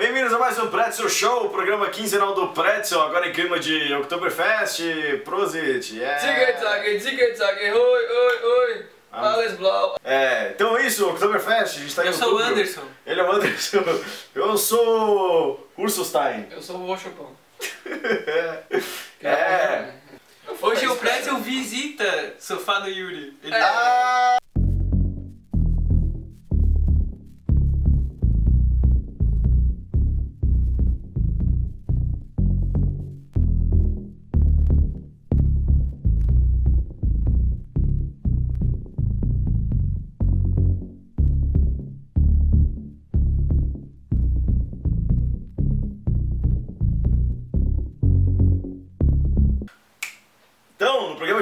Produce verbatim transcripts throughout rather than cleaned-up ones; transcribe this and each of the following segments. Bem-vindos a mais um Pretzel Show, o programa quinzenal do Pretzel, agora em clima de Oktoberfest, Prosit, yeah. Zigue-zague, zigue-zague, oi, oi, oi, ah. Alles blau. É, então é isso, Oktoberfest, a gente tá em Eu outubro. sou o Anderson. Ele é o Anderson. Eu sou o Urso Stein. Eu sou o Washopão. é. é. Hoje o Pretzel visita o sofá do Yuri. Ele... Ah.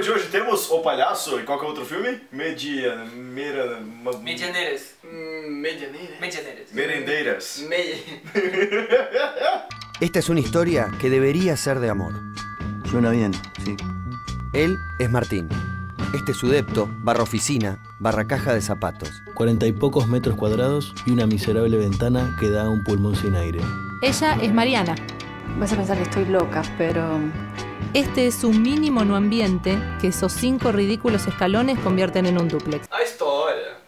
De hoje temos O Palhaço e qual que é o outro filme? Media... Mera... Ma... Medianeras. Medianeras. Medianeras. Merendeiras. Me... Esta es una historia que debería ser de amor. Suena bien, sí. Él es Martín. Este es su depto, barra oficina, barra caja de zapatos. Cuarenta y pocos metros cuadrados y una miserable ventana que da a un pulmón sin aire. Ella es Mariana. Vas a pensar que estoy loca, pero... Este es un mini monoambiente que esos cinco ridículos escalones convierten en un dúplex. A história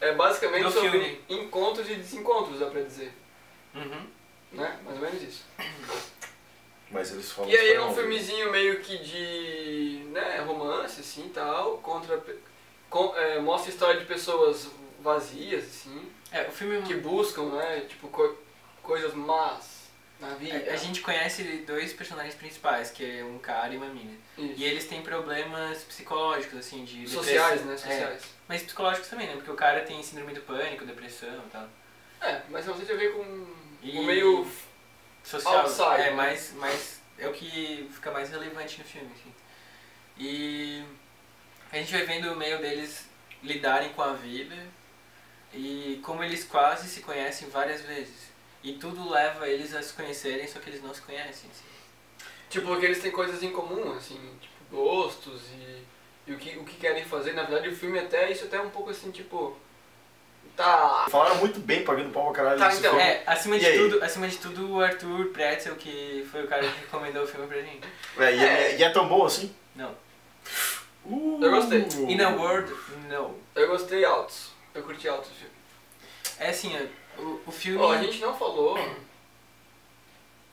é basicamente no sobre filme. Encontros e desencontros, dá pra dizer. Uhum. Né? Mais ou menos isso. Mas eles falam. E aí é um filmezinho meio que de, né, romance, assim, tal, contra, com, é, mostra a história de pessoas vazias, assim. É, o filme que buscam, né, tipo, co coisas más. Na vida. A gente conhece dois personagens principais, que é um cara e uma mina. Isso. E eles têm problemas psicológicos, assim, de... Sociais, né? Sociais. É. Mas psicológicos também, né? Porque o cara tem síndrome do pânico, depressão e tal. É, mas não sei se tem a ver com e... o meio... Social. Outside, é, né? mais, mais... É o que fica mais relevante no filme, assim. E... A gente vai vendo o meio deles lidarem com a vida e como eles quase se conhecem várias vezes. E tudo leva eles a se conhecerem, só que eles não se conhecem, assim. Tipo, porque eles têm coisas em comum, assim, tipo, gostos e, e o, que, o que querem fazer. Na verdade, o filme até, isso até é um pouco assim, tipo... Tá... Falaram muito bem, pagando pau pra caralho. Tá, então, filme. É, acima de, tudo, acima de tudo, o Arthur Pretzel, que foi o cara que recomendou o filme pra gente. É, e é, e é tão bom assim? Não. Uh, eu gostei. In a word, não. Eu gostei altos. Eu curti altos o filme. É assim, eu... O, o filme... Oh, a gente não falou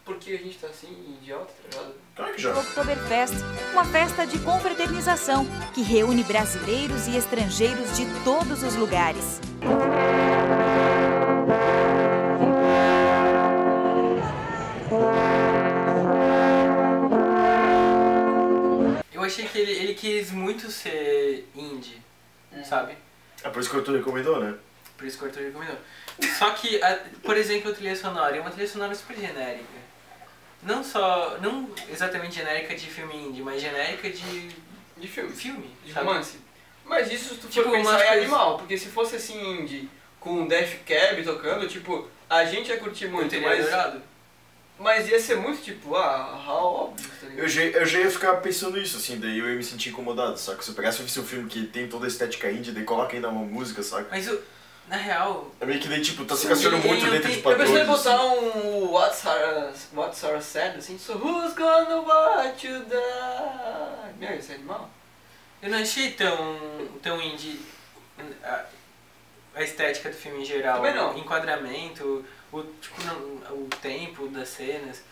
porque a gente tá assim, idiota, tá ligado? Claro que já. Oktoberfest, uma festa de confraternização que reúne brasileiros e estrangeiros de todos os lugares. Eu achei que ele, ele quis muito ser indie, hum. sabe? É por isso que o Arthur recomendou, né? Por isso que o Arthur recomendou. Só que, a, por exemplo, a trilha sonora é uma trilha sonora super genérica. Não só, não exatamente genérica de filme indie, mas genérica de... De filme. Filme, de romance. Mas isso tu tipo, foi pensar é coisa... animal, porque se fosse assim indie, com Death Cab tocando, tipo, a gente ia curtir muito, eu mas... Adorado. Mas ia ser muito tipo, ah, óbvio. Tá eu, já, eu já ia ficar pensando isso, assim, daí eu ia me sentir incomodado, saca? Se eu pegasse um filme que tem toda a estética indie, daí coloca ainda uma música, saca? Mas o... Na real... É meio que daí, tipo, tá se caçando muito dentro tem... de padrões. Eu pensei em botar um What's Sarah, What's Sarah Said, assim, so who's gonna watch you die? Meu, esse animal. Eu não achei tão, tão indie a, a estética do filme em geral. Também não. O enquadramento, o, tipo, o tempo das cenas.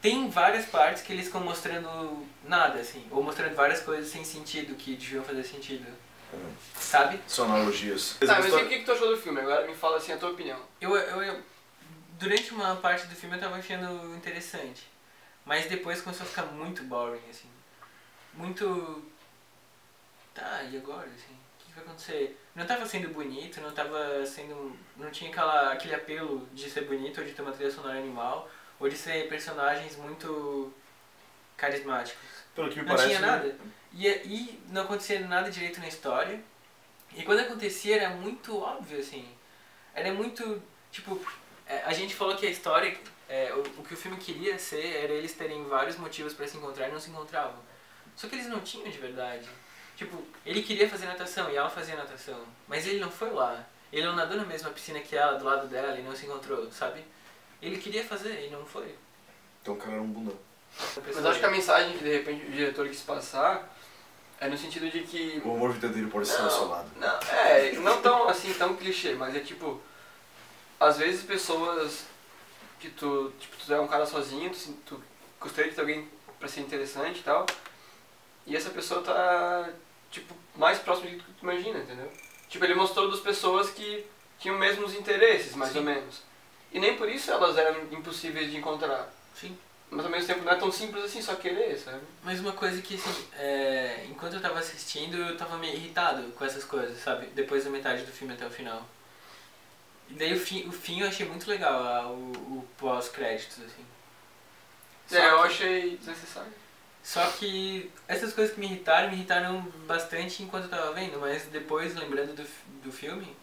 Tem várias partes que eles ficam mostrando nada, assim. Ou mostrando várias coisas sem sentido, que deviam fazer sentido. Sabe? São analogias. Tá, mas o que tu achou do filme? Agora me fala assim a tua opinião. Eu, eu, eu durante uma parte do filme eu tava achando interessante. Mas depois começou a ficar muito boring, assim. Muito... Tá, e agora? Assim, o que vai acontecer? Não tava sendo bonito, não tava sendo... Não tinha aquela, aquele apelo de ser bonito, ou de ter uma trilha sonora animal, ou de ser personagens muito carismáticos. Pelo que me parece... Não tinha nada. E, e não acontecia nada direito na história. E quando acontecia era muito óbvio, assim. Era muito, tipo... A gente falou que a história, é, o, o que o filme queria ser era eles terem vários motivos pra se encontrar e não se encontravam. Só que eles não tinham de verdade. Tipo, ele queria fazer natação e ela fazia natação. Mas ele não foi lá. Ele não nadou na mesma piscina que ela, do lado dela, e não se encontrou, sabe? Ele queria fazer e não foi. Então o cara era um bundão. Mas acho que a mensagem que de repente o diretor quis passar é no sentido de que... o amor verdadeiro pode ser assolado. Não, é, não tão assim, tão clichê, mas é tipo... às vezes pessoas que tu... tipo, tu é um cara sozinho, tu, tu gostaria de ter alguém pra ser interessante e tal. E essa pessoa tá, tipo, mais próxima do que tu imagina, entendeu? Tipo, ele mostrou duas pessoas que tinham mesmos interesses, mais Sim. ou menos. E nem por isso elas eram impossíveis de encontrar. Sim. Mas ao mesmo tempo não é tão simples assim, só querer, sabe? Mas uma coisa que, assim, é... enquanto eu tava assistindo, eu tava meio irritado com essas coisas, sabe? Depois da metade do filme até o final. E daí o fim, o fim eu achei muito legal, a, o, o pós-créditos, assim. Só é, eu que... achei desnecessário. Só que essas coisas que me irritaram, me irritaram bastante enquanto eu tava vendo, mas depois, lembrando do, do filme,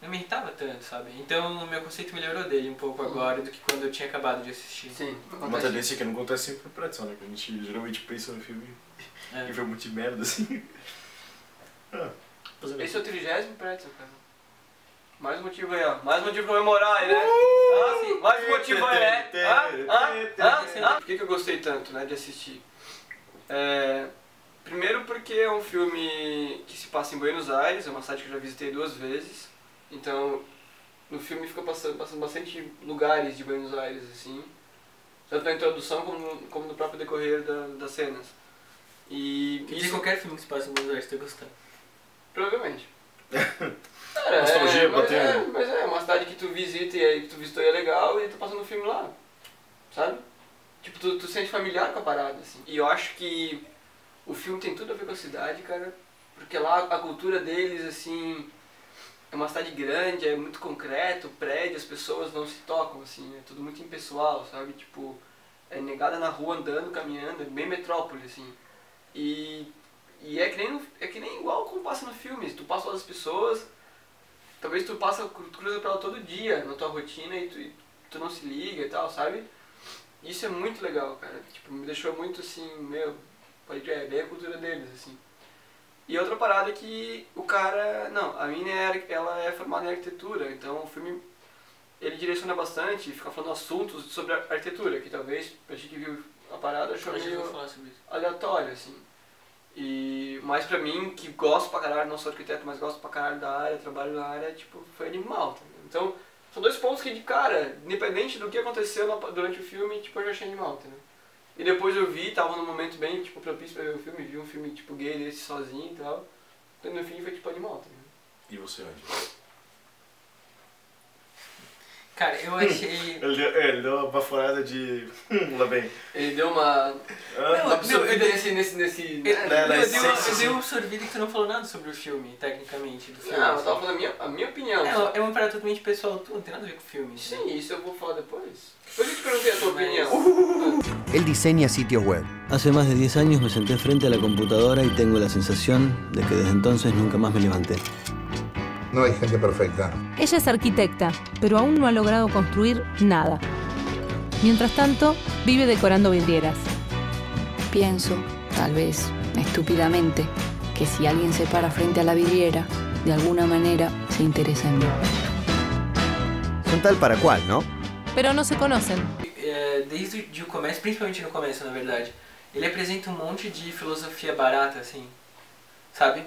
não me irritava tanto, sabe? Então o meu conceito melhorou dele um pouco agora do que quando eu tinha acabado de assistir. Sim. Uma tendência que não acontece sempre no Pretzel, né? Que a gente geralmente pensa no filme é. E vê um monte de merda, assim. Ah, esse é o trigésimo Pretzel, cara. Mais um motivo aí, ó. Mais um motivo pra comemorar, né? Uh! Ah, sim. Mais um motivo aí, né? Ah, ah, ah, ah. Por que que eu gostei tanto, né, de assistir? É... primeiro porque é um filme que se passa em Buenos Aires, é uma cidade que eu já visitei duas vezes. Então, no filme fica passando, passando bastante lugares de Buenos Aires, assim. Tanto na introdução como, como no próprio decorrer da, das cenas. E isso... de qualquer filme que se passa em Buenos Aires, você gostar. Provavelmente. Cara, nostalgia, é, mas, é, mas é uma cidade que tu visita e aí que tu visitou e é legal e tu passando um filme lá, sabe? Tipo, tu, tu sente familiar com a parada, assim. E eu acho que o filme tem tudo a ver com a cidade, cara. Porque lá a cultura deles, assim... é uma cidade grande, é muito concreto, prédio, as pessoas não se tocam, assim, é tudo muito impessoal, sabe? Tipo, é negada na rua andando, caminhando, é bem metrópole, assim. E, e é, que nem no, é que nem igual como passa no filme, tu passa todas as pessoas, talvez tu passa, tu cruza pra ela todo dia na tua rotina e tu, e tu não se liga e tal, sabe? Isso é muito legal, cara, tipo, me deixou muito assim, meu, pode crer, é bem a cultura deles, assim. E outra parada é que o cara... não, a mina é, ela é formada em arquitetura, então o filme ele direciona bastante e fica falando assuntos sobre arquitetura, que talvez pra gente que viu a parada achou meio aleatório, assim. E mais pra mim, que gosto pra caralho, não sou arquiteto, mas gosto pra caralho da área, trabalho na área, tipo, foi animal, tá vendo? Então, são dois pontos que, de cara, independente do que aconteceu na, durante o filme, tipo, eu já achei animal, tá vendo? E depois eu vi, tava num momento bem, tipo, propício pra ver o filme, vi um filme, tipo, gay desse sozinho e tal. Então no fim foi, tipo, animal, tá ligado? E você, Andy? Cara, eu achei... ele, deu, ele deu uma baforada de... lá bem. Ele deu uma... Ah, não, absorvida nesse... nesse, nesse ele, né, né, né, eu dei uma absorvida que tu não falou nada sobre o filme, tecnicamente, do filme. Não, eu tava falando a minha, a minha opinião. É, só. É uma parada totalmente pessoal, tu não tem nada a ver com o filme. Sim, né? Isso eu vou falar depois. Depois eu te perguntei a tua opinião. Uh, Él diseña sitios web. Hace más de diez años me senté frente a la computadora y tengo la sensación de que desde entonces nunca más me levanté. No hay gente perfecta. Ella es arquitecta, pero aún no ha logrado construir nada. Mientras tanto, vive decorando vidrieras. Pienso, tal vez estúpidamente, que si alguien se para frente a la vidriera, de alguna manera se interesa en mí. Son tal para cual, ¿no? Pero no se conocen. Eh, desde el começo, principalmente no começo, na verdade, ele apresenta um monte de filosofia barata, assim, sabe?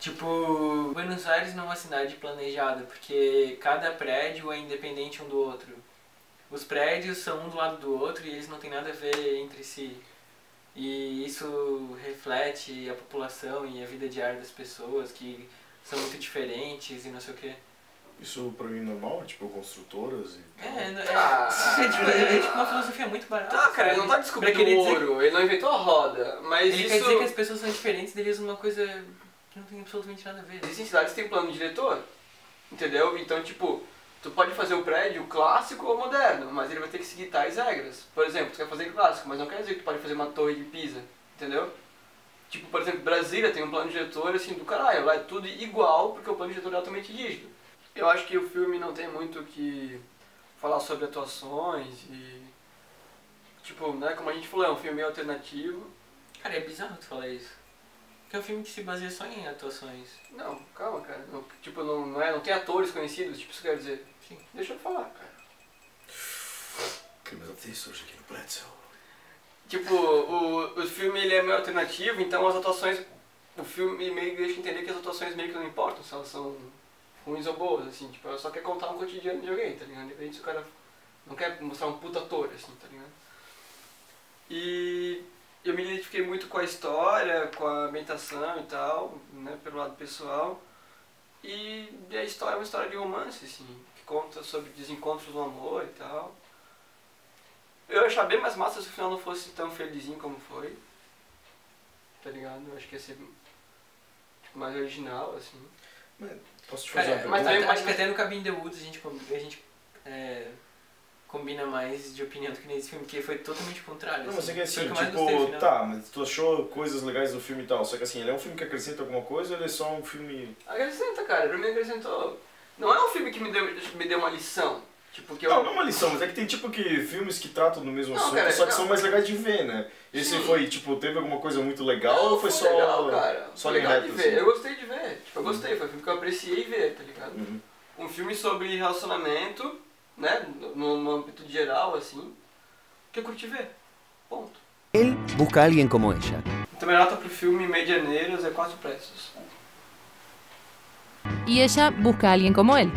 Tipo, Buenos Aires não é uma cidade planejada, porque cada prédio é independente um do outro. Os prédios são um do lado do outro e eles não têm nada a ver entre si. E isso reflete a população e a vida diária das pessoas, que são muito diferentes e não sei o quê. Isso pra mim é normal? Tipo, construtoras e... É, é, ah, é, tipo, é, é tipo uma filosofia muito barata. Ah, cara, ele não tá descobrindo o ouro, ele não inventou a roda, mas ele isso... Ele quer dizer que as pessoas são diferentes, eles usam uma coisa... não tem absolutamente nada a ver. Existem cidades que tem plano diretor, entendeu? Então, tipo, tu pode fazer o prédio clássico ou moderno, mas ele vai ter que seguir tais regras. Por exemplo, tu quer fazer clássico, mas não quer dizer que tu pode fazer uma torre de Pisa, entendeu? Tipo, por exemplo, Brasília tem um plano diretor, assim, do caralho. Lá é tudo igual, porque o plano diretor é altamente rígido. Eu acho que o filme não tem muito o que falar sobre atuações e... tipo, né, como a gente falou, é um filme meio alternativo. Cara, é bizarro tu falar isso. É um filme que se baseia só em atuações. Não, calma, cara. Não, tipo, não, não, é, não tem atores conhecidos, tipo, isso quer dizer. Sim. Deixa eu falar, cara. eu fiz hoje aqui no Pretzel. Tipo, o, o filme ele é meio alternativo, então as atuações... O filme meio deixa entender que as atuações meio que não importam se elas são ruins ou boas, assim. Tipo, ela só quer contar um cotidiano de alguém, tá ligado? Independente se o cara não quer mostrar um puta ator, assim, tá ligado? E... eu me identifiquei muito com a história, com a ambientação e tal, né, pelo lado pessoal. E a história é uma história de romance, assim, que conta sobre desencontros do amor e tal. Eu ia achar bem mais massa se o final não fosse tão felizinho como foi, tá ligado? Eu acho que ia ser tipo, mais original, assim. Mas, posso te fazer é, uma pergunta? Mas acho que até no Cabin in the Woods a gente... A gente é... combina mais de opinião do que nesse filme, que foi totalmente contrário. Não, assim. Mas é que assim, que tipo, gostei, tá, mas tu achou coisas legais do filme e tal, só que assim, ele é um filme que acrescenta alguma coisa ou ele é só um filme... Acrescenta, cara, pra mim acrescentou... Não é um filme que me deu, me deu uma lição, tipo que eu... Não, não é uma lição, mas é que tem tipo que filmes que tratam do mesmo não, assunto, cara, só que não. São mais legais de ver, né? Esse Sim. foi, tipo, teve alguma coisa muito legal não, ou foi, foi só... Legal, cara. Só legal reto, de ver, assim? Eu gostei de ver, tipo, eu gostei, uhum. Foi um filme que eu apreciei ver, tá ligado? Uhum. Um filme sobre relacionamento... né, no âmbito geral, assim, que eu curti ver, ponto. Ele busca alguém como ela. Então minha nota pro filme Medianeras é quatro Pretzels. E ela busca alguém como ele.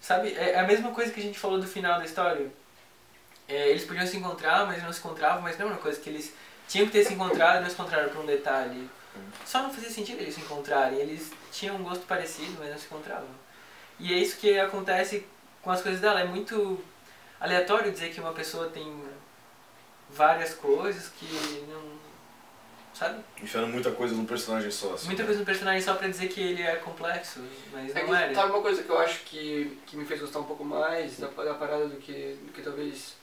Sabe, é a mesma coisa que a gente falou do final da história. É, eles podiam se encontrar, mas não se encontravam, mas não é uma coisa que eles tinham que ter se encontrado e não se encontraram por um detalhe. Só não fazia sentido eles se encontrarem, eles tinham um gosto parecido, mas não se encontravam. E é isso que acontece com as coisas dela. É muito aleatório dizer que uma pessoa tem várias coisas que não... Sabe? Enfiando muita coisa num personagem só. Assim, muita né? coisa num personagem só pra dizer que ele é complexo, mas é não que, era. Sabe uma coisa que eu acho que, que me fez gostar um pouco mais da, da parada do que, do que talvez...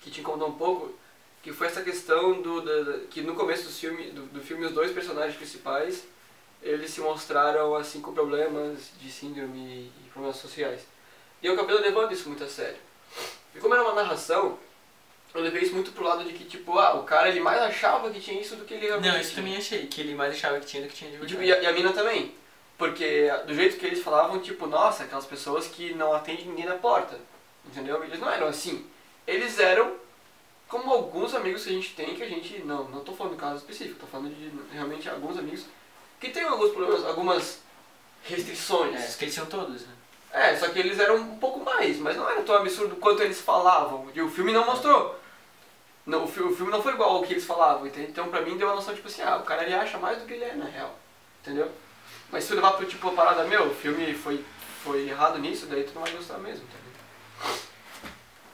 que te incomodou um pouco? Que foi essa questão do... Da, da, que no começo do filme, do, do filme os dois personagens principais eles se mostraram assim com problemas de síndrome e problemas sociais. E eu acabei levando isso muito a sério. E como era uma narração, eu levei isso muito pro lado de que, tipo, ah, o cara ele mais achava que tinha isso do que ele realmente Não, isso tinha. Também achei, que ele mais achava que tinha do que tinha de verdade. E, tipo, e a, a mina também. Porque do jeito que eles falavam, tipo, nossa, aquelas pessoas que não atendem ninguém na porta. Entendeu? Eles não eram assim. Eles eram como alguns amigos que a gente tem, que a gente... Não, não tô falando de caso específico, tô falando de realmente alguns amigos que tem alguns problemas, algumas restrições. É, que eles são todos, né? É, só que eles eram um pouco mais, mas não era tão absurdo quanto eles falavam. E o filme não mostrou. Não, o filme não foi igual ao que eles falavam, entendeu? Então pra mim deu a noção, tipo assim, ah, o cara ele acha mais do que ele é, na real. Entendeu? Mas se tu levar pro tipo a parada, meu, o filme foi, foi errado nisso, daí tu não vai gostar mesmo, entendeu?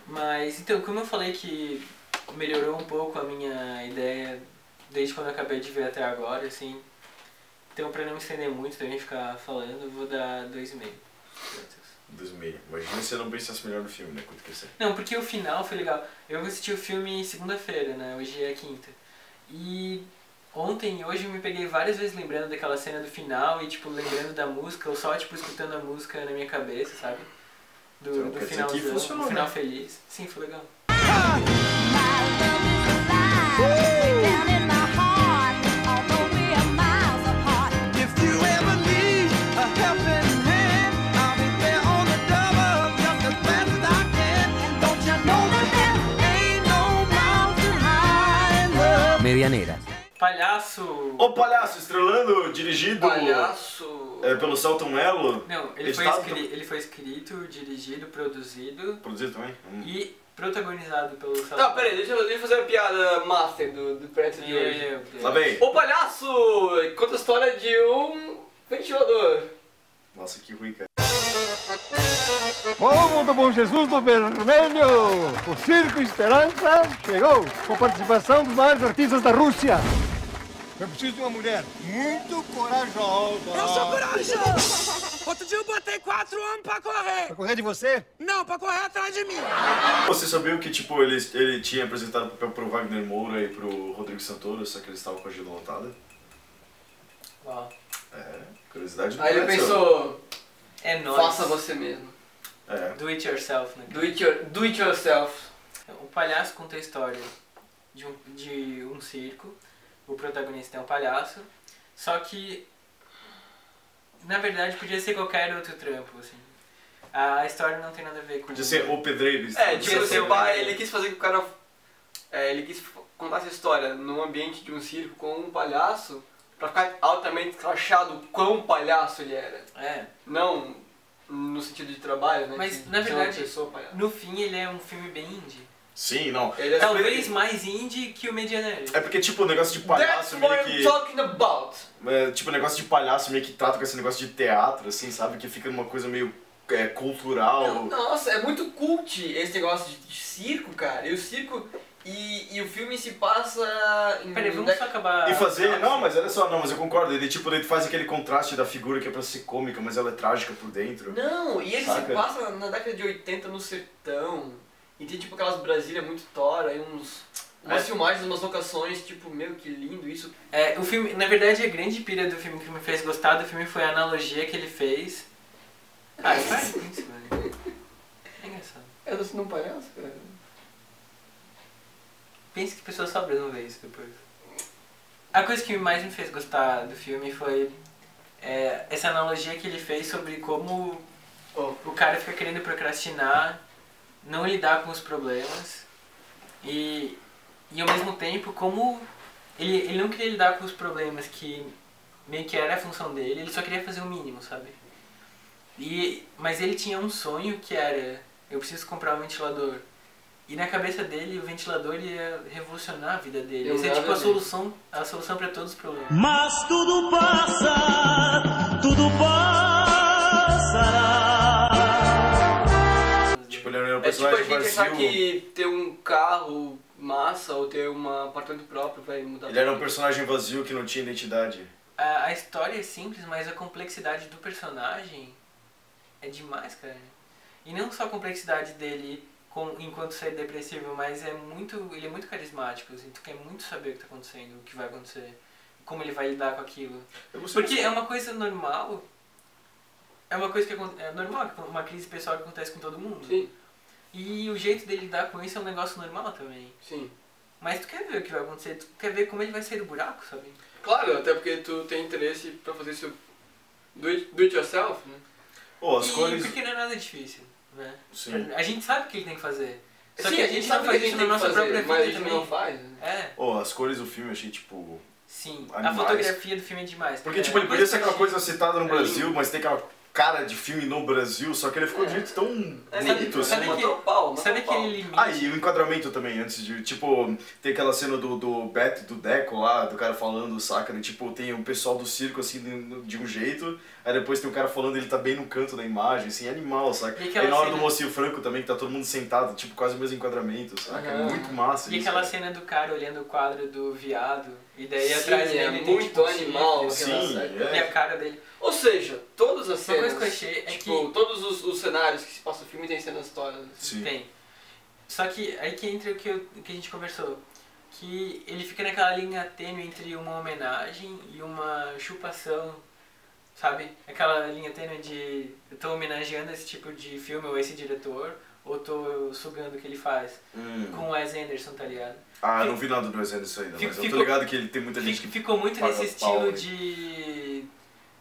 Mas, então, como eu falei que melhorou um pouco a minha ideia desde quando eu acabei de ver até agora, assim. Então pra não me estender muito também ficar falando, eu vou dar dois e meio. dois e meio. Imagina se eu não pensasse melhor no filme, né? Quanto que você... Não, porque o final foi legal. Eu assisti o filme segunda-feira, né? Hoje é quinta. E ontem e hoje eu me peguei várias vezes lembrando daquela cena do final e, tipo, lembrando da música, ou só, tipo, escutando a música na minha cabeça, sabe? Do, do final, que funcionou, do final né? feliz. Sim, foi legal. Palhaço! O Palhaço, estrelando, dirigido Palhaço. É, pelo Selton Mello. Não, ele foi, ele foi escrito, dirigido, produzido. Produzido também? Hum. E protagonizado pelo Selton Mello. Tá, peraí, deixa, deixa eu fazer a piada master do, do Pretzel de hoje. Tá bem. O Palhaço conta a história de um ventilador. Nossa, que ruim, cara. Como do Bom Jesus do Vermelho, o Circo Esperança chegou com participação dos maiores artistas da Rússia. Eu preciso de uma mulher muito corajosa. Eu sou corajosa! Outro dia eu botei quatro homens pra correr. Pra correr de você? Não, pra correr atrás de mim. Você sabia que tipo, ele, ele tinha apresentado papel pro Wagner Moura e pro Rodrigo Santoro, só que eles estavam com a agenda lotada? Uau. É, curiosidade. Aí ele pensou... É nóis. Faça você mesmo. É. Do it yourself, né? Do it, your, do it yourself. O palhaço conta a história de um, de um circo. O protagonista é um palhaço. Só que, na verdade, podia ser qualquer outro trampo, assim. a história não tem nada a ver com... De ser o pedreiro. É, de tipo, ser pai, ele quis fazer que o cara... É, ele quis contar essa história num ambiente de um circo com um palhaço pra ficar altamente crachado o quão palhaço ele era. É. Não no sentido de trabalho, né? Mas, de, na verdade, pessoa, no fim, ele é um filme bem indie. Sim, não. Ele é talvez super... mais indie que o Medianeras. É porque, tipo, o negócio de palhaço... That's meio what I'm que... talking about! É, tipo, o negócio de palhaço meio que trata com esse negócio de teatro, assim, sabe? Que fica numa coisa meio... É cultural. Não, nossa, é muito cult esse negócio de, de circo, cara. E o circo e, e o filme se passa em... Peraí, vamos só acabar. E fazer. Não, mas olha só, não, mas eu concordo. Ele tipo, ele faz aquele contraste da figura que é pra ser cômica, mas ela é trágica por dentro. Não, e ele saca? Se passa na década de oitenta no sertão. E tem tipo aquelas Brasília muito tora e uns. Umas é. filmagens, umas locações, tipo, meu, que lindo isso. É, o filme, na verdade, a grande pira do filme que me fez gostar do filme foi a analogia que ele fez. Ah, ele faz isso, velho. É engraçado. Eu não sou um palhaço, cara. Pensa que pessoas sobras não vê isso depois. A coisa que mais me fez gostar do filme foi é, essa analogia que ele fez sobre como oh. o cara fica querendo procrastinar, não lidar com os problemas e, e ao mesmo tempo como ele, ele não queria lidar com os problemas que meio que era a função dele, ele só queria fazer o mínimo, sabe? E, mas ele tinha um sonho que era, eu preciso comprar um ventilador. E na cabeça dele, o ventilador ia revolucionar a vida dele. Isso é tipo a solução, a solução para todos os problemas. Mas tudo passa, tudo passará. Tipo, ele era um personagem vazio. É tipo a gente achar que ter um carro massa ou ter um apartamento próprio vai mudar. Ele era um personagem vazio que não tinha identidade. A, a história é simples, mas a complexidade do personagem... É demais, cara. E não só a complexidade dele com, enquanto ser depressivo, mas é muito, ele é muito carismático, assim, tu quer muito saber o que tá acontecendo, o que vai acontecer, como ele vai lidar com aquilo. Porque é uma coisa normal, é uma coisa que é normal, uma crise pessoal que acontece com todo mundo. Sim. E o jeito dele lidar com isso é um negócio normal também. Sim. Mas tu quer ver o que vai acontecer, tu quer ver como ele vai sair do buraco, sabe? Claro, até porque tu tem interesse pra fazer isso do it, do it yourself, né? Oh, as e cores... porque não é nada difícil, né? Sim. A gente sabe o que ele tem que fazer. Só Sim, que a gente, a gente não faz isso na nossa fazer, própria vida, mas a gente também. Não faz, né? É. Oh, as cores do filme eu achei, tipo... Sim, animais. A fotografia do filme é demais. Porque, é, tipo, ele podia ser aquela coisa citada no é Brasil, lindo. Mas tem aquela cara de filme no Brasil, só que ele ficou é. de um jeito tão bonito, é, assim. Sabe, que, pau, sabe aquele limite? Ah, e o enquadramento também, antes de... Tipo, tem aquela cena do, do Beto, do Deco lá, do cara falando, saca? Né? Tipo, tem o pessoal do circo, assim, de, de um jeito, aí depois tem o cara falando, ele tá bem no canto da imagem, assim, animal, saca? E, e na hora cena... do Mocinho Franco também, que tá todo mundo sentado, tipo, quase o mesmo enquadramento, saca? Uhum. É muito massa e isso. E aquela cara. cena do cara olhando o quadro do viado, e daí Sim, atrás dele é muito tem, tipo, animal, Sim, é. E a cara dele... Ou seja, todas as cenas, uma coisa que eu achei é tipo, que... todos os, os cenários que se passa o filme tem cenas históricas. Sim. Tem. Só que aí que entra o que, eu, que a gente conversou, que ele fica naquela linha tênue entre uma homenagem e uma chupação, sabe? Aquela linha tênue de eu tô homenageando esse tipo de filme ou esse diretor, ou tô sugando o que ele faz, hum. com o Wes Anderson, tá ligado? Ah, fico, não vi nada do Wes Anderson ainda, fico, mas eu tô ligado que ele tem muita gente fico, que ficou muito nesse estilo aí. de...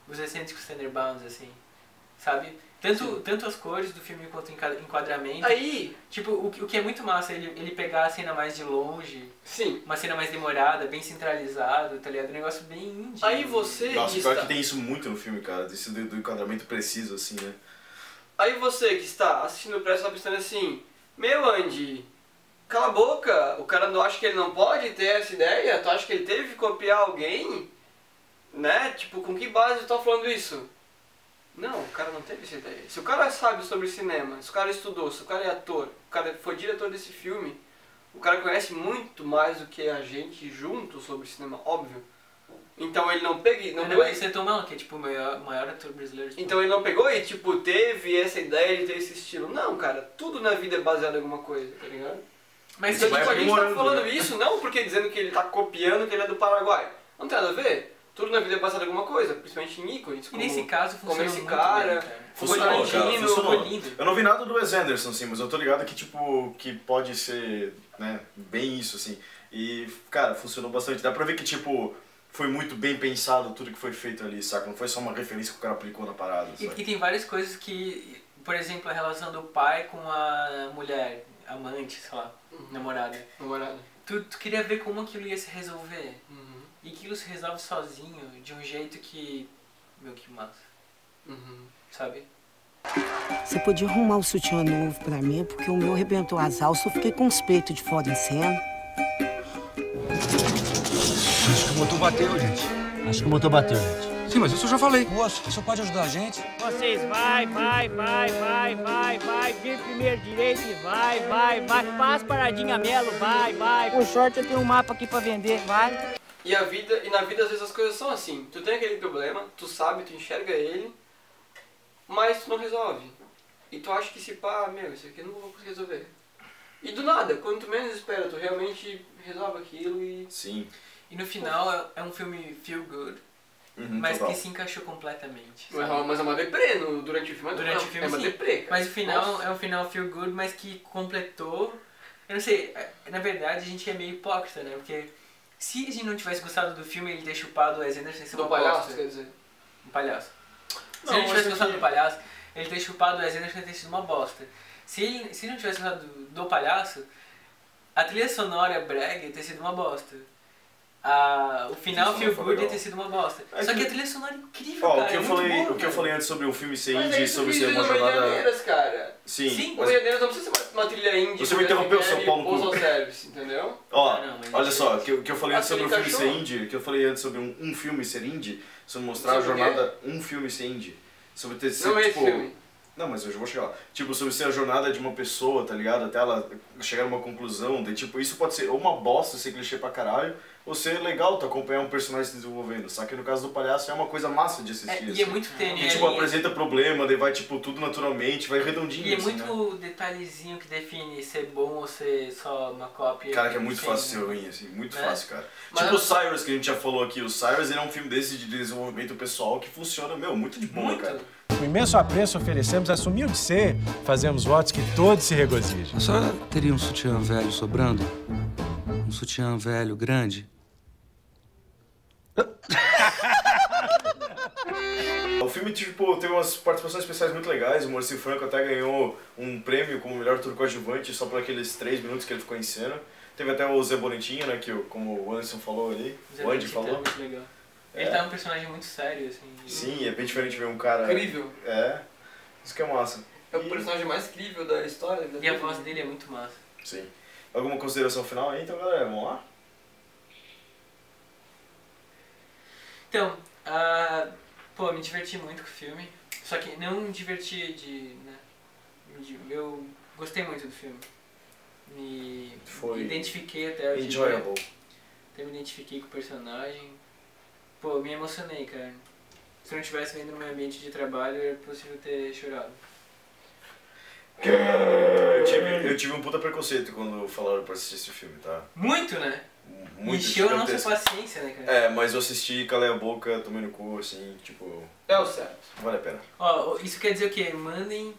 Os excêntricos Thunderbounds, assim, sabe? Tanto, tanto as cores do filme quanto o enquadramento. Aí! Tipo, o, o que é muito massa, ele, ele pegar a cena mais de longe. Sim. Uma cena mais demorada, bem centralizada, tá ligado? Um negócio bem indie. Aí você... Nossa, pior que tem isso muito no filme, cara. Isso do, do enquadramento preciso, assim, né? Aí você que está assistindo o Pretzel, pensando assim... Meu, Andy, cala a boca. O cara não acha que ele não pode ter essa ideia? Tu acha que ele teve que copiar alguém? Né? Tipo, com que base eu tô falando isso? Não, o cara não teve essa ideia. Se o cara sabe sobre cinema, se o cara estudou, se o cara é ator, o cara foi diretor desse filme, o cara conhece muito mais do que a gente junto sobre cinema, óbvio. Então ele não pegou... Não pegou esse Selton Mello, que é tipo o maior, maior ator brasileiro. Então ele não pegou e tipo, teve essa ideia de ter esse estilo. Não, cara, tudo na vida é baseado em alguma coisa, tá ligado? Mas então, tipo, a gente tá falando isso não porque dizendo que ele tá copiando que ele é do Paraguai. Não tem nada a ver. Tudo na vida é baseado em alguma coisa, principalmente em ícones. E nesse caso funciona como esse cara, bem, cara. Funcionou, cara, funcionou. Eu não vi nada do Wes Anderson, assim, mas eu tô ligado que, tipo, que pode ser, né, bem isso, assim. E, cara, funcionou bastante. Dá pra ver que, tipo, foi muito bem pensado tudo que foi feito ali, saca? Não foi só uma referência que o cara aplicou na parada, sabe? E, e tem várias coisas que por exemplo, a relação do pai com a mulher, amante, sei lá, uhum. namorada. Namorada. Tu, tu queria ver como aquilo ia se resolver. Uhum. E aquilo se resolve sozinho, de um jeito que... Meu, que massa. Uhum. Sabe? Você podia arrumar o sutiã novo pra mim, porque o meu arrebentou as alças, eu fiquei com os peitos de fora em cena. Acho que o motor bateu, gente. Acho que o motor bateu, gente. Sim, mas isso eu já falei. Moço, o senhor pode ajudar a gente? Vocês vai, vai, vai, vai, vai, vai, vir primeiro direito e vai, vai, vai. Faz paradinha, Melo, vai, vai. Com sorte eu tenho um mapa aqui pra vender, vai. E a vida, e na vida às vezes as coisas são assim. Tu tem aquele problema, tu sabe, tu enxerga ele, mas tu não resolve. E tu acha que se pá, meu, isso aqui eu não vou conseguir resolver. E do nada, quanto menos espera, tu realmente resolve aquilo e... Sim. E no final é um filme feel good, uhum, mas total. Que se encaixou completamente. Sabe? Mas é uma deprê, no, durante o filme, durante não, o filme é uma sim. deprê. Cara. Mas o final Nossa. é um final feel good, mas que completou... Eu não sei, na verdade a gente é meio hipócrita, né? Porque se a gente não tivesse gostado do filme, ele ter chupado o Wes Anderson em cima do palhaço, quer dizer. Um palhaço. Se ele tivesse gostado do palhaço, ele ter chupado o Wes Anderson ter sido uma bosta. Se ele, se ele não tivesse gostado do, do palhaço, a trilha sonora brega ter sido uma bosta. A, o final feel good ter sido uma bosta. É Só que... que a trilha sonora é incrível, oh, cara. O que, eu é falei, bom, o que cara. eu falei antes sobre o filme ser indie, sobre ser uma jornada... Medianeras, cara. Sim. Sim, mas... Medianeras não precisa ser uma trilha indie. Você me interrompeu, seu pau no cu. Entendeu? Ó, ah, não, olha é só, o que, que eu falei antes sobre o filme ser indie, que eu falei antes sobre um, um filme ser indie, sobre mostrar a jornada, um filme ser indie. Sobre ter sido, tipo... Não é esse filme. Não, mas eu já vou chegar lá. Tipo, sobre ser a jornada de uma pessoa, tá ligado? Até ela chegar a uma conclusão. De, tipo, isso pode ser ou uma bosta, ser clichê pra caralho, ou ser legal tu acompanhar um personagem se desenvolvendo. Só que no caso do palhaço é uma coisa massa de assistir. É, e assim. é muito tênue. E tipo, é, apresenta é... problema, daí vai tipo tudo naturalmente, vai redondinho. E é assim, muito né? detalhezinho que define ser bom ou ser só uma cópia. Cara, que é muito assim, fácil ser ruim, assim, muito né? fácil, cara. Mas tipo o Cyrus, que a gente já falou aqui. O Cyrus, ele é um filme desse de desenvolvimento pessoal que funciona, meu, muito de boa, muito. cara. Um imenso apreço oferecemos, assumir de ser, fazemos votos que todos se regozijem. A senhora teria um sutiã velho sobrando? Um sutiã velho grande? O filme, tipo, teve umas participações especiais muito legais. O Moacir Franco até ganhou um prêmio como melhor ator coadjuvante só por aqueles três minutos que ele ficou em cena. Teve até o Zé Borentinho, né, que como o Anderson falou ali, o, o Andy falou. Tá muito legal. Ele é. tá um personagem muito sério, assim. Sim, é bem diferente ver um cara... Incrível. É, isso que é massa. É o e... personagem mais incrível da história. Da e a voz dele é muito massa. Sim. Alguma consideração final aí, então, galera? Vamos lá? Então, uh, pô, me diverti muito com o filme. Só que não me diverti de... Né, de eu gostei muito do filme. Me Foi identifiquei até... Enjoyable. De... Até me identifiquei com o personagem. Pô, me emocionei, cara. Se eu não tivesse vindo no meu ambiente de trabalho, era possível ter chorado. Eu tive, eu tive um puta preconceito quando falaram pra assistir esse filme, tá? Muito, né? Muito. Encheu a nossa paciência, né, cara? É, mas eu assisti, calei a boca, tomei no cu, assim, tipo... É o certo. Vale a pena. Ó, isso quer dizer o quê? Mandem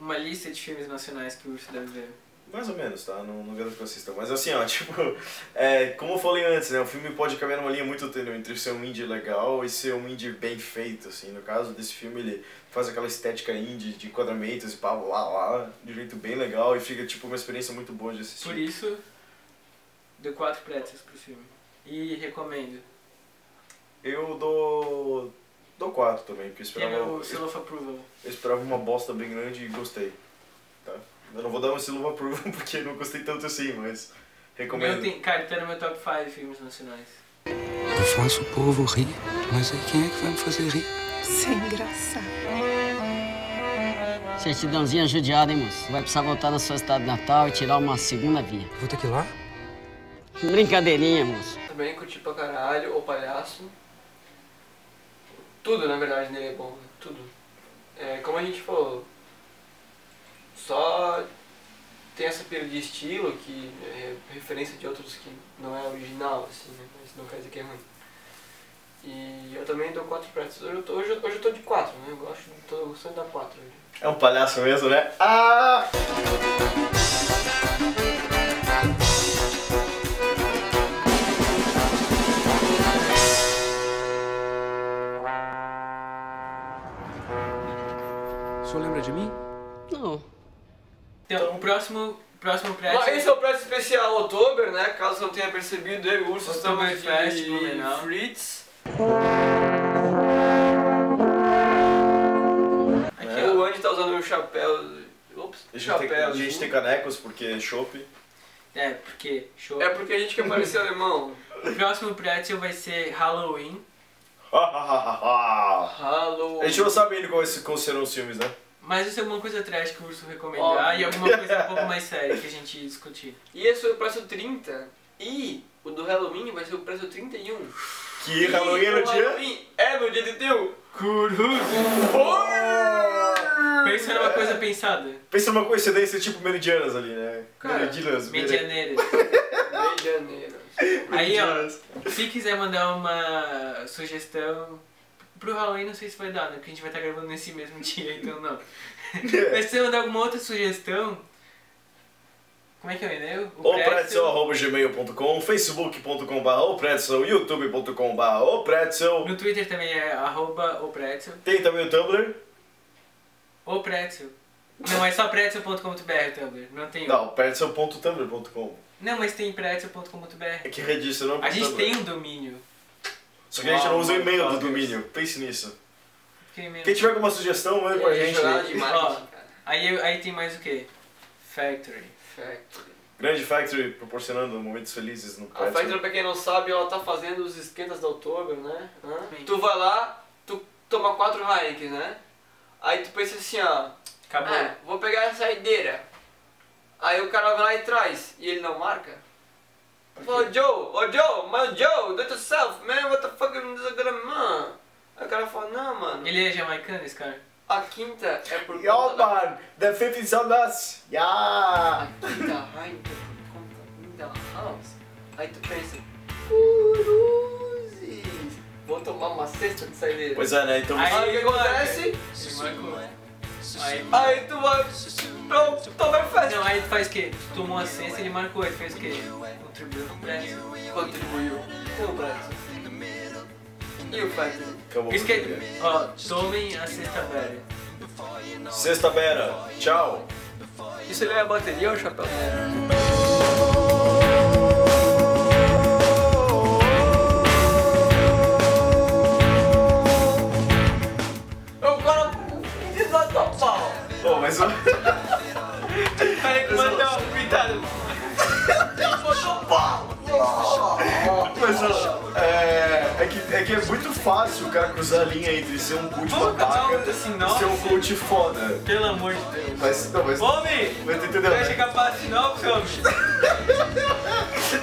uma lista de filmes nacionais que o Urso deve ver. Mais ou menos, tá? Não, não garanto que eu assista. Mas assim, ó, tipo... É, como eu falei antes, né? O filme pode caminhar numa linha muito tênue entre ser um indie legal e ser um indie bem feito, assim. No caso desse filme, ele faz aquela estética indie de enquadramentos e pá, lá, lá, de um jeito bem legal. E fica, tipo, uma experiência muito boa de assistir. Por isso, dou quatro pretzels pro filme. E recomendo. Eu dou... Dou quatro também, porque eu esperava... É meu seal of approval. Eu esperava uma bosta bem grande e gostei. Tá? Eu não vou dar uma sílaba prova porque não gostei tanto assim, mas recomendo. Meu, cara, tá no meu top cinco filmes nacionais. Eu faço o povo rir, mas aí quem é que vai me fazer rir? Isso é engraçado. Certidãozinha judiada, hein, moço? Vai precisar voltar na sua cidade natal e tirar uma segunda via. Vou ter que ir lá? Brincadeirinha, moço. Também curti pra caralho, O Palhaço. Tudo, na verdade, nele é bom. Tudo. É, como a gente falou... Só tem essa perda de estilo, que é referência de outros que não é original, assim, né? Mas não quer dizer que é ruim. E eu também dou quatro pretos. Hoje eu tô, hoje, hoje eu tô de quatro, né? Eu gosto, tô gostando de dar quatro. É um palhaço mesmo, né? Ah! O senhor lembra de mim? Então, o próximo... próximo Pretzel... Esse é o Pretzel especial Oktober, né? Caso não tenha percebido, eu e o Urso estamos de Fritz. Aqui é. O Andy tá usando meu chapéu... Ops, a gente, chapéu, tem, a gente tem canecos porque chope. É, porque chope. É porque a gente quer parecer alemão. O próximo Pretzel vai ser Halloween. Halloween. A gente não sabe ainda quais serão os filmes, né? Mas isso é alguma coisa trash que o Urso recomendar, oh, e alguma coisa um pouco mais séria que a gente discutir. E esse foi o Pretzel trinta, e o do Halloween vai ser o Pretzel trinta e um. Que e Halloween é no dia? Halloween é no dia de teu Curu. Pensa numa coisa pensada. Pensa numa coincidência tipo medianas ali, né? Cara, medianas. Medianeiras. Medianeiras. Aí, ó, se quiser mandar uma sugestão... Pro Halloween não sei se vai dar, né? Porque a gente vai estar gravando nesse mesmo dia, então não. É. Mas se você mandar alguma outra sugestão... Como é que é o e-mail? o pretzel arroba gmail ponto com, facebook ponto com barra opretzel, youtube ponto com barra opretzel. No Twitter também é arroba opretzel. Tem também o Tumblr. O Pretzel. Não, é só pretzel ponto com ponto br Tumblr, não tem... Não, pretzel ponto tumblr ponto com. Não, mas tem pretzel ponto com ponto br. É que registra, não é? A gente tem um domínio. Só que a gente não usa o e-mail do domínio, pense nisso. Quem tiver alguma sugestão, manda pra gente. Aí, aí tem mais o que? Factory. Factory. Grande Factory proporcionando momentos felizes no Pretzel. A Factory, pra quem não sabe, ela tá fazendo os esquentas da Oktober, né? Tu vai lá, tu toma quatro Heineken, né? Aí tu pensa assim, ó. Acabou. Ah, vou pegar essa saideira. Aí o cara vai lá e traz, e ele não marca. Fala, Joe, oh Joe, mas Joe, do it yourself, man, what the fuck is this gonna man? Aí o cara fala, não, mano. Ele é jamaicano, esse cara? A quinta é por conta. Yo, man, the fifth is on us. Yeah! A quinta Heineken por conta da house. Aí tu pensa, curuzes, vou tomar uma cesta de saideira. Pois é, né? Então, aí o que acontece? Aí, aí tu vai. Pronto, toma festa. Não, aí tu faz o quê? Tu tomou a cesta e ele marcou, ele fez o quê? Contribuiu pro Pretzel. Contribuiu pro Pretzel. E o Pretzel? Isso que é. Ó, tomem a sexta-feira. Sexta-feira, tchau. Isso ele é a bateria ou o chapéu? Pô, mas o... Peraí que mandou um pitado. Mas ó, é, é, que, é que é muito fácil o cara cruzar a linha entre ser um coach babaca e ser um coach foda. Pelo amor de Deus. Mas, não, mas... Homem! Mas tu entendeu? Não vai chegar pra sinopse, homem.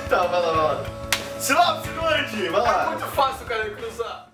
Tá, vai lá, vai lá. Sinopse, Nord! Vai lá. É muito fácil o cara cruzar.